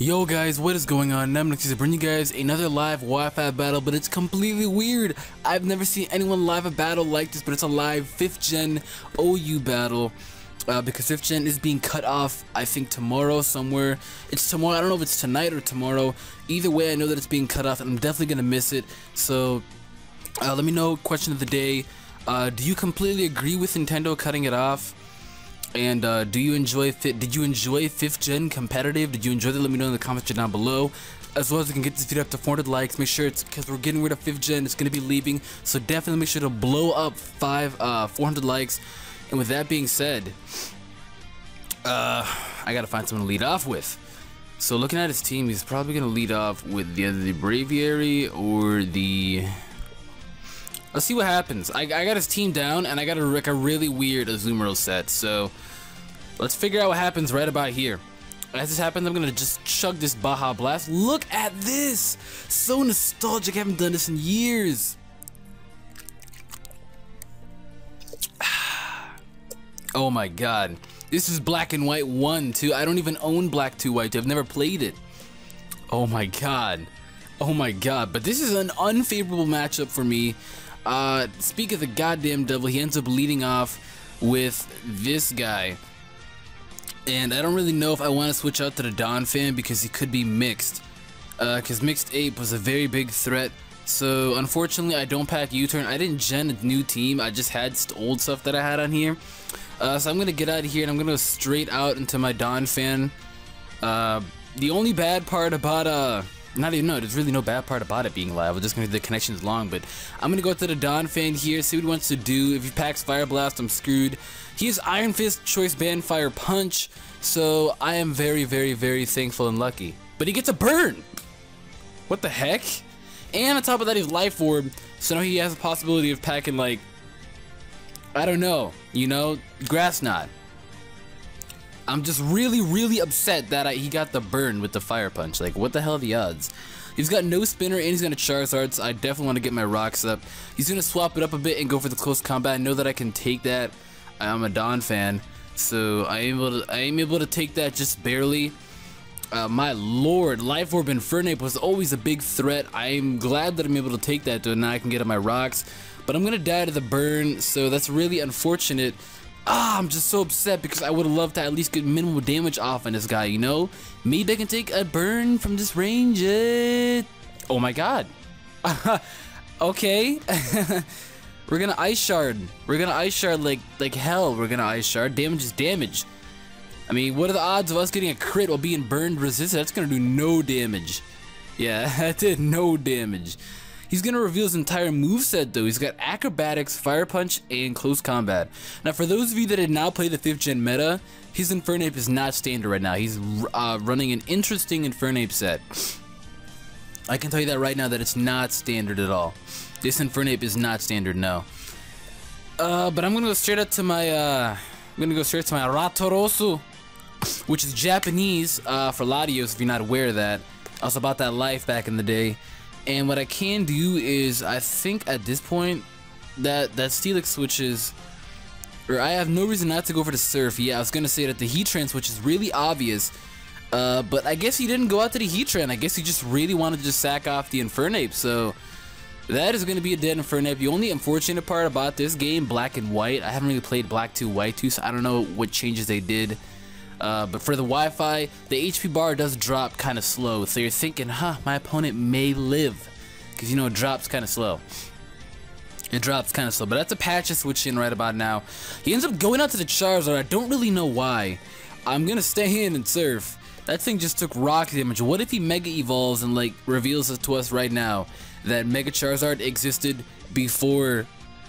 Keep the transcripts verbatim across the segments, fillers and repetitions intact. Yo guys, what is going on? I'm Scizor, bringing you guys another live Wi-Fi battle, but it's completely weird. I've never seen anyone live a battle like this, but it's a live fifth gen O U battle uh, because fifth gen is being cut off, I think, tomorrow somewhere. It's tomorrow. I don't know if it's tonight or tomorrow. Either way, I know that it's being cut off, and I'm definitely going to miss it. So uh, let me know, question of the day. Uh, do you completely agree with Nintendo cutting it off? And uh, do you enjoy fit? Did you enjoy fifth gen competitive? Did you enjoy that? Let me know in the comments down below. As well as we can get this video up to four hundred likes. Make sure it's because we're getting rid of fifth gen. It's gonna be leaving, so definitely make sure to blow up five uh, four hundred likes. And with that being said, uh, I gotta find someone to lead off with. So looking at his team, he's probably gonna lead off with the the Braviary or the. Let's see what happens. I, I got his team down, and I got a, like, a really weird Azumarill set, so let's figure out what happens right about here. As this happens, I'm going to just chug this Baja Blast. Look at this! So nostalgic, I haven't done this in years. Oh my god. This is Black and White one, too. I don't even own Black two, White two. I've never played it. Oh my god. Oh my god. But this is an unfavorable matchup for me. Uh, speak of the goddamn devil, he ends up leading off with this guy. And I don't really know if I want to switch out to the Donphan because he could be mixed. Uh, because Mixed Ape was a very big threat. So, unfortunately, I don't pack U-Turn. I didn't gen a new team. I just had old stuff that I had on here. Uh, so I'm going to get out of here and I'm going to go straight out into my Donphan. Uh, the only bad part about, uh... Not even, no, there's really no bad part about it being live. We're just going to do the connections long, but I'm going to go to the Donphan here, see what he wants to do. If he packs Fire Blast, I'm screwed. He has Iron Fist, Choice Band, Fire Punch, so I am very, very, very thankful and lucky. But he gets a burn! What the heck? And on top of that, he's Life Orb, so now he has the possibility of packing, like, I don't know, you know, Grass Knot. I'm just really, really upset that I, he got the burn with the Fire Punch. Like, what the hell are the odds? He's got no Spinner, and he's going to Charizard, so I definitely want to get my rocks up. He's going to swap it up a bit and go for the close combat. I know that I can take that. I'm a Donphan, so I am able to, I am able to take that just barely. Uh, my lord, Life Orb Infernape was always a big threat. I'm glad that I'm able to take that, though. Now I can get on my rocks. But I'm going to die to the burn, so that's really unfortunate. Ah, I'm just so upset because I would have loved to at least get minimal damage off on this guy, you know? Maybe I can take a burn from this range. Uh, oh my god. Okay. We're gonna Ice Shard. We're gonna Ice Shard like, like hell. We're gonna Ice Shard. Damage is damage. I mean, what are the odds of us getting a crit while being burned resistant? That's gonna do no damage. Yeah, that did no damage. He's going to reveal his entire moveset, though. He's got Acrobatics, Fire Punch, and Close Combat. Now, for those of you that did not play the fifth gen meta, his Infernape is not standard right now. He's uh, running an interesting Infernape set. I can tell you that right now, that it's not standard at all. This Infernape is not standard, no. Uh, but I'm going to go straight up to my... Uh, I'm going to go straight to my Ratorosu, which is Japanese uh, for Latios, if you're not aware of that. I was about that life back in the day. And what I can do is, I think at this point, that, that Steelix switches, or I have no reason not to go for the Surf. Yeah, I was going to say that the Heatran switch is really obvious, uh, but I guess he didn't go out to the Heatran. I guess he just really wanted to just sack off the Infernape, so that is going to be a dead Infernape. The only unfortunate part about this game, Black and White, I haven't really played Black two, White two, so I don't know what changes they did. Uh, but for the Wi-Fi, the H P bar does drop kind of slow, so you're thinking, huh, my opponent may live, because, you know, it drops kind of slow. It drops kind of slow, but that's a patch to switch in right about now. He ends up going out to the Charizard. I don't really know why. I'm going to stay in and surf. That thing just took rock damage. What if he Mega Evolves and, like, reveals it to us right now that Mega Charizard existed before,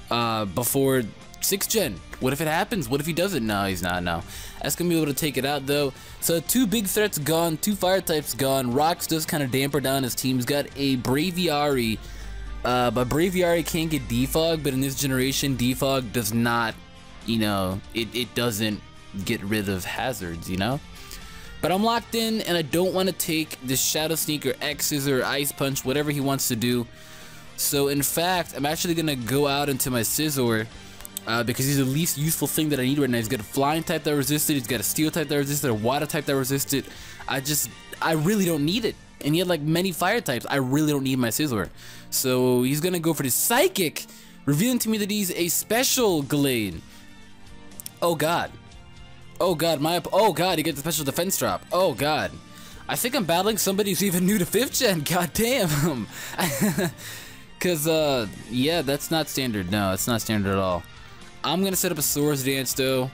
uh, before... sixth gen. What if it happens? What if he doesn't? No, he's not. No. That's going to be able to take it out, though. So, two big threats gone. Two fire types gone. Rocks does kind of damper down his team. He's got a Braviary. Uh, but Braviary can't get Defog, but in this generation, Defog does not, you know, it, it doesn't get rid of hazards, you know? But I'm locked in, and I don't want to take this Shadow Sneak or X's or Ice Punch, whatever he wants to do. So, in fact, I'm actually going to go out into my Scizor. Uh, because he's the least useful thing that I need right now. He's got a flying type that resisted. He's got a steel type that resisted. A water type that resisted. I just I really don't need it. And he had like many fire types. I really don't need my Scizor. So he's gonna go for the Psychic, revealing to me that he's a special Gallade. Oh god. Oh god, my up. Oh god, he gets a special defense drop. Oh god. I think I'm battling somebody who's even new to fifth gen. God damn. Cause uh yeah, that's not standard. No, it's not standard at all. I'm gonna set up a Swords Dance though.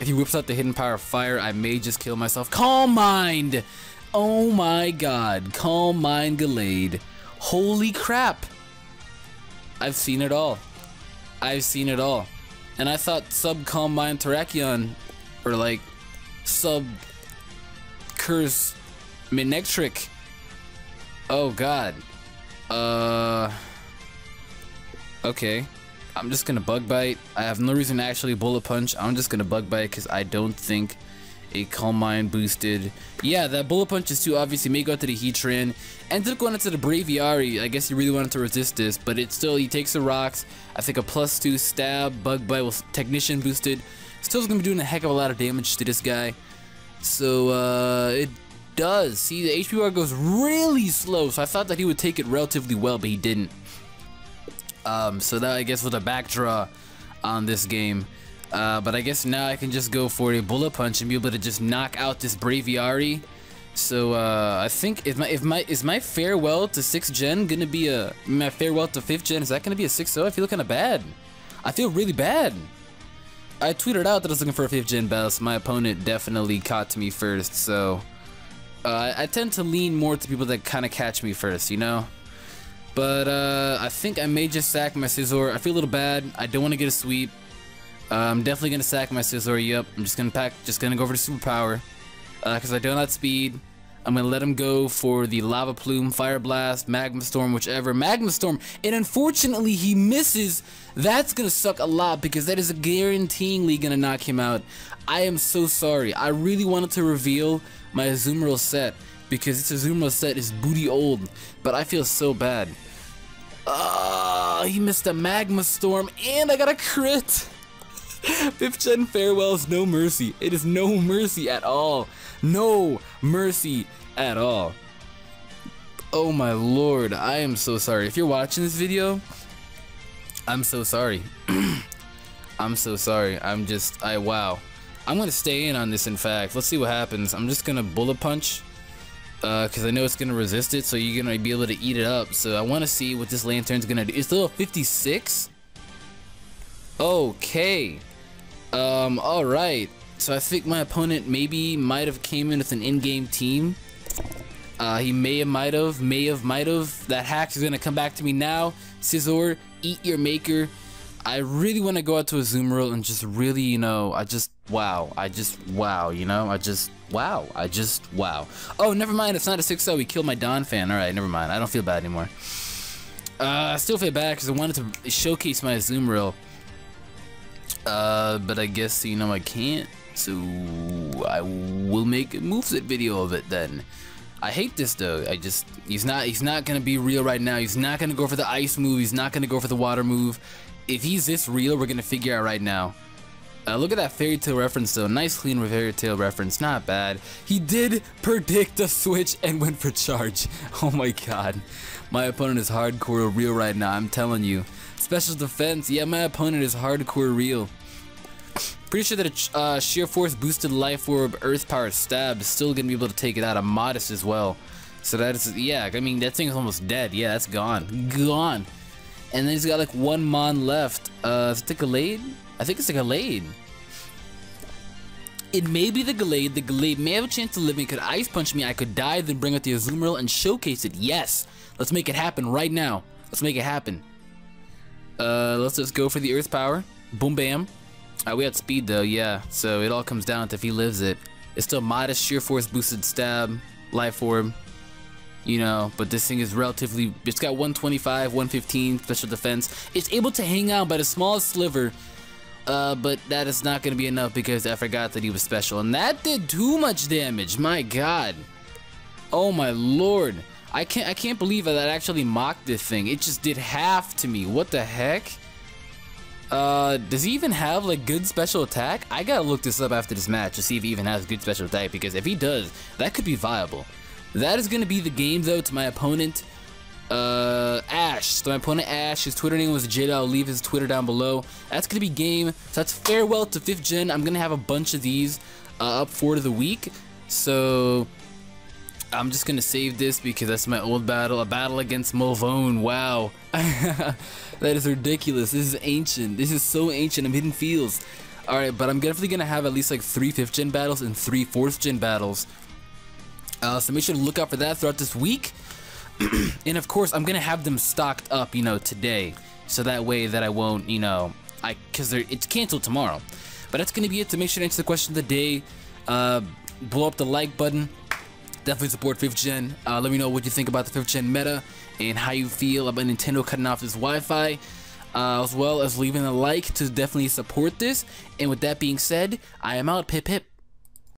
If he whips out the hidden power of fire, I may just kill myself. Calm Mind! Oh my god. Calm Mind Gallade. Holy crap. I've seen it all. I've seen it all. And I thought sub Calm Mind Terrakion, or like sub Curse Minectric. Oh god. Uh. Okay. I'm just gonna bug bite. I have no reason to actually bullet punch. I'm just gonna bug bite because I don't think a Calm Mind boosted. Yeah, that bullet punch is too obvious. He may go out to the Heatran. Ended up going into the Braviary. I guess he really wanted to resist this, but it's still, he takes the rocks. I think a plus two stab, bug bite with technician boosted. Still is gonna be doing a heck of a lot of damage to this guy. So uh, it does. See, the H P bar goes really slow. So I thought that he would take it relatively well, but he didn't. Um, so that I guess was a backdraw on this game, uh, but I guess now I can just go for a bullet punch and be able to just knock out this Braviary. So uh, I think if my if my is my farewell to sixth gen gonna be a my farewell to fifth gen? Is that gonna be a six oh? I feel kind of bad. I feel really bad. I tweeted out that I was looking for a fifth gen battle. So my opponent definitely caught to me first. So uh, I tend to lean more to people that kind of catch me first, you know. But uh, I think I may just sack my Scizor. I feel a little bad. I don't want to get a sweep. Uh, I'm definitely gonna sack my Scizor. Yep. I'm just gonna pack. Just gonna go for the superpower because uh, I don't have speed. I'm gonna let him go for the Lava Plume, Fire Blast, Magma Storm, whichever. Magma Storm, and unfortunately he misses. That's gonna suck a lot because that is guaranteeingly gonna knock him out. I am so sorry. I really wanted to reveal my Azumarill set, because this Azumarill set is booty old, but I feel so bad. Uh, he missed a Magma Storm, and I got a crit! fifth gen farewell is no mercy. It is no mercy at all. No mercy at all. Oh my lord, I am so sorry. If you're watching this video, I'm so sorry. I'm so sorry. I'm just, I wow. I'm gonna stay in on this, in fact. Let's see what happens. I'm just gonna bullet punch, because uh, I know it's going to resist it, so you're going to be able to eat it up. So I want to see what this Lantern's going to do. It's level fifty-six? Okay. Um, alright. So I think my opponent maybe might have came in with an in-game team. Uh, he may have, might have, may have, might have. That hack is going to come back to me now. Scizor, eat your maker. I really want to go out to Azumarill and just really, you know, I just, wow. I just, wow, you know, I just... Wow, I just, wow. Oh, never mind, it's not a six oh, we killed my Donphan. Alright, never mind, I don't feel bad anymore. Uh, I still feel bad because I wanted to showcase my Azumarill. Uh, but I guess, you know, I can't. So, I will make a moveset video of it then. I hate this though, I just, he's not, he's not going to be real right now. He's not going to go for the ice move, he's not going to go for the water move. If he's this real, we're going to figure out right now. Uh, look at that fairy tale reference though. Nice clean fairy tale reference. Not bad. He did predict a switch and went for charge. Oh my god. My opponent is hardcore real right now. I'm telling you. Special defense. Yeah, my opponent is hardcore real. Pretty sure that a uh, sheer force boosted life orb earth power stab is still going to be able to take it out. I'm modest as well. So that is, yeah, I mean, that thing is almost dead. Yeah, that's gone. Gone. And then he's got like one mon left. Uh, is it the Gallade? I think it's the Gallade. It may be the Gallade. The Gallade may have a chance to live me. Could ice punch me. I could die, then bring out the Azumarill and showcase it. Yes. Let's make it happen right now. Let's make it happen. Uh, let's just go for the earth power. Boom, bam. Uh, we had speed though, yeah. So it all comes down to if he lives it. It's still modest, sheer force, boosted stab, life orb. You know, but this thing is relatively, it's got one twenty-five, one fifteen, special defense. It's able to hang out by the smallest sliver. Uh, but that is not going to be enough because I forgot that he was special. And that did too much damage. My god. Oh my lord. I can't, I can't believe that actually mocked this thing. It just did half to me. What the heck? Uh, does he even have like good special attack? I gotta look this up after this match to see if he even has good special attack. Because if he does, that could be viable. That is going to be the game, though, to my opponent, uh, Ash. So my opponent, Ash, his Twitter name was Jada. I'll leave his Twitter down below. That's going to be game. So that's farewell to fifth gen. I'm going to have a bunch of these uh, up for the week. So I'm just going to save this because that's my old battle. A battle against Mulvone. Wow. That is ridiculous. This is ancient. This is so ancient. I'm hitting feels. Alright, but I'm definitely going to have at least like three fifth gen battles and three fourth gen battles. Uh, so make sure to look out for that throughout this week. And of course, I'm going to have them stocked up, you know, today. So that way that I won't, you know, I because it's canceled tomorrow. But that's going to be it. So make sure to answer the question of the day. Uh, blow up the like button. Definitely support fifth gen. Uh, let me know what you think about the fifth gen meta and how you feel about Nintendo cutting off this Wi-Fi. Uh, as well as leaving a like to definitely support this. And with that being said, I am out. Pip, pip.